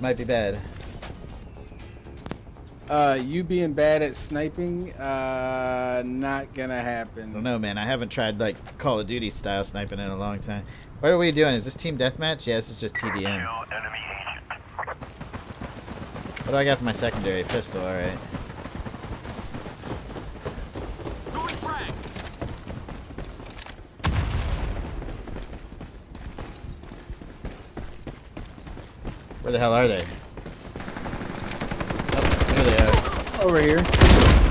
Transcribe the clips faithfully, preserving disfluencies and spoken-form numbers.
might be bad. Uh, you being bad at sniping, uh, not gonna happen. I don't know, man. I haven't tried, like, Call of Duty style sniping in a long time. What are we doing? Is this team deathmatch? Yeah, this is just T D M. What do I got for my secondary? Pistol, alright. Where the hell are they? Over here.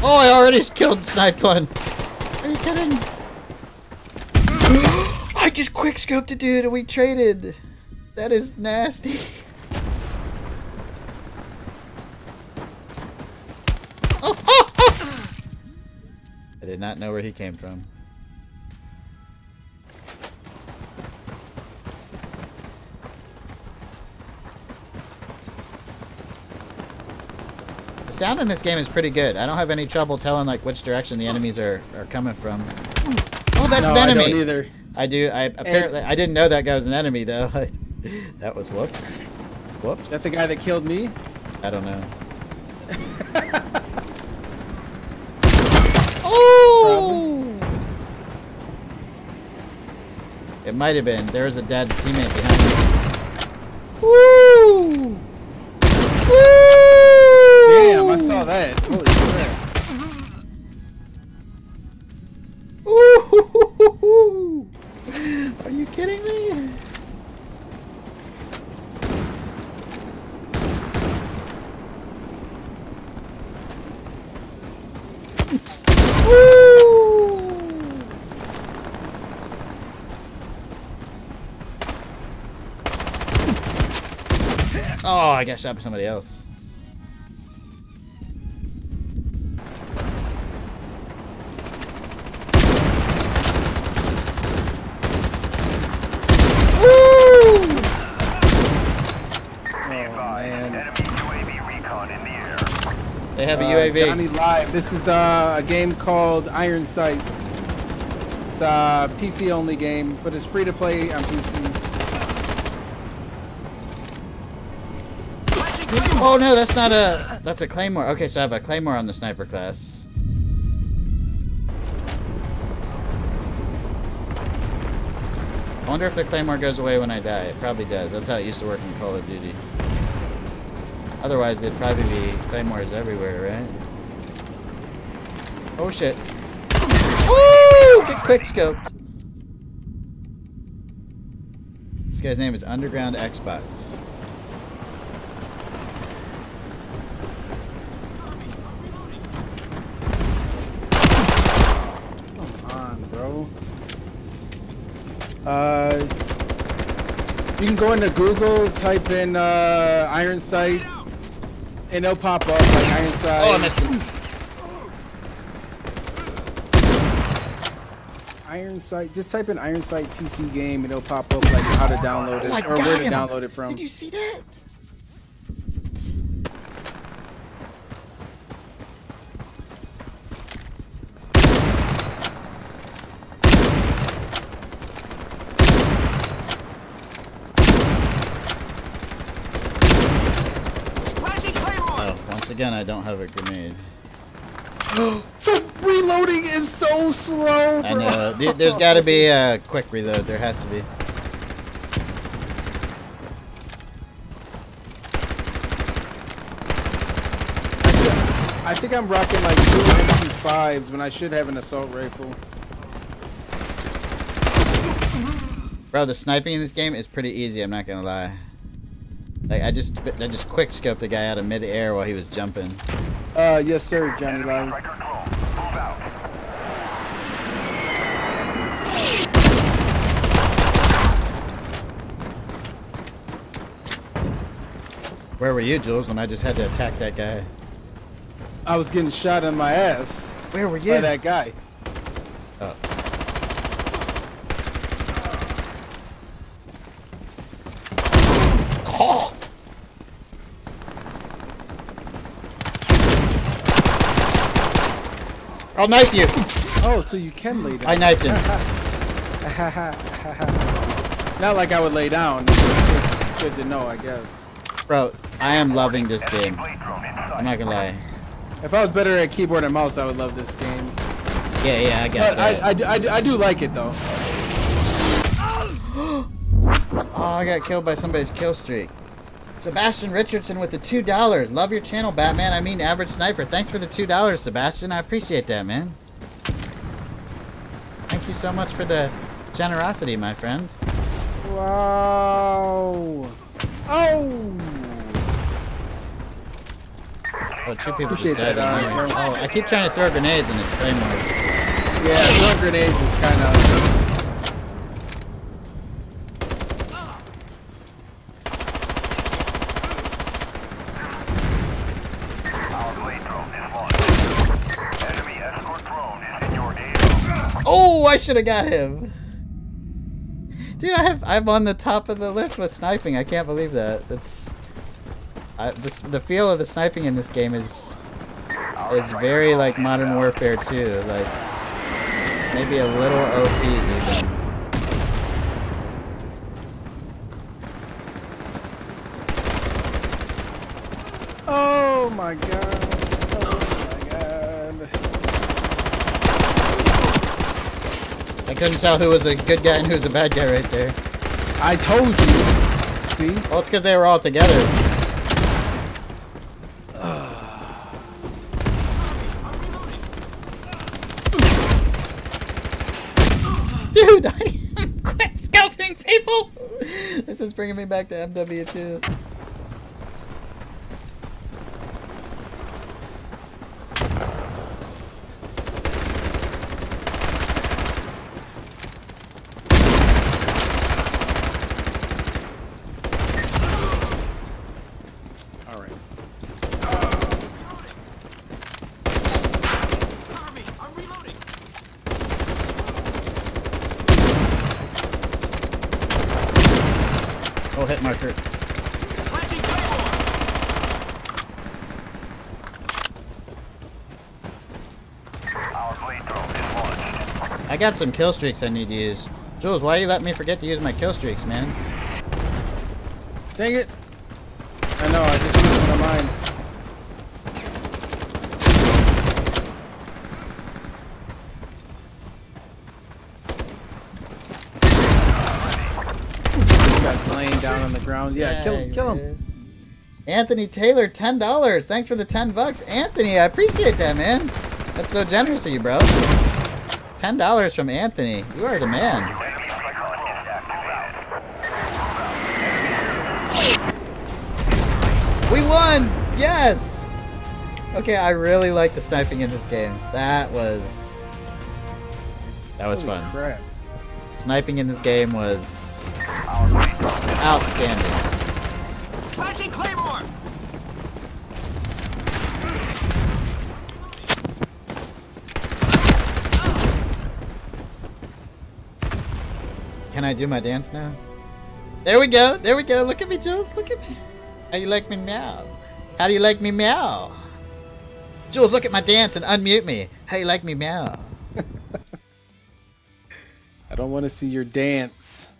Oh, I already killed and sniped one. Are you kidding? I just quick scoped a dude and we traded. That is nasty. Oh, oh, oh. I did not know where he came from. The sound in this game is pretty good. I don't have any trouble telling like which direction the enemies are, are coming from. Oh, that's no, an enemy. I don't either. I do. I apparently and I didn't know that guy was an enemy though. That was whoops. Whoops. That's the guy that killed me? I don't know. Oh! Probably. It might have been. There was a dead teammate behind me. Woo! Damn, I saw that. Holy crap. Ooh! Are you kidding me? Woo! Oh, I got shot by somebody else. They have a U A V. Uh, Johnny Live. This is uh, a game called Ironsight. It's a P C only game, but it's free to play on P C. Oh no, that's not a. That's a claymore. Okay, so I have a claymore on the sniper class. I wonder if the claymore goes away when I die. It probably does. That's how it used to work in Call of Duty. Otherwise, there'd probably be claymores everywhere, right? Oh shit! Woo! Get quickscoped! This guy's name is Underground Xbox. Come on, bro. Uh, you can go into Google, type in uh, Iron Sight. And they'll pop up like Ironside. Oh, I missed it. Ironside. Just type in Ironside P C game and it'll pop up like how to download it oh or God, where to download it from. Did you see that? Again, I don't have a grenade. Reloading is so slow, bro. I know. There's got to be a quick reload. There has to be. I think I'm rocking like two M twenty-fives when I should have an assault rifle. Bro, the sniping in this game is pretty easy. I'm not gonna lie. Like I just, I just quick scoped the guy out of midair while he was jumping. Uh, yes, sir, Johnny Live. Where were you, Jules, when I just had to attack that guy? I was getting shot in my ass. Where were you? By that guy. Oh. Oh. I'll knife you. Oh, so you can lay down. I knifed him. Not like I would lay down. It's just good to know, I guess. Bro, I am loving this game. I'm not gonna lie. If I was better at keyboard and mouse, I would love this game. Yeah, yeah, I got it. But I, I, I, I do like it though. Oh, I got killed by somebody's kill streak. Sebastian Richardson with the two dollars. Love your channel, Batman. I mean, Average Sniper. Thanks for the two dollars, Sebastian. I appreciate that, man. Thank you so much for the generosity, my friend. Wow. Oh! Oh, two people appreciate just died. That, uh, oh, I keep trying to throw grenades and it's claymore. Yeah, throwing grenades is kind of... I should have got him, dude. I have I'm on the top of the list with sniping. I can't believe that. That's I, this, the feel of the sniping in this game is is very like Modern Warfare two, like maybe a little O P even. Oh my god. I couldn't tell who was a good guy and who was a bad guy right there. I told you. See? Well, it's because they were all together. Dude, I'm quit scalping people. This is bringing me back to M W two. Hit marker. I got some kill streaks I need to use. Jules, why you let me forget to use my kill streaks, man? Dang it! I know. I just used one of mine. Ground. Yeah, yeah, kill him, kill him. Anthony Taylor, ten dollars. Thanks for the ten bucks. Anthony, I appreciate that, man. That's so generous of you, bro. ten dollars from Anthony. You are the man. We won! Yes! Okay, I really like the sniping in this game. That was... That was Holy fun. Crap. Sniping in this game was... outstanding. Flashing Claymore! Can I do my dance now? There we go, there we go. Look at me, Jules, look at me. How you like me meow? How do you like me meow? Jules, look at my dance and unmute me. How you like me meow? I don't want to see your dance.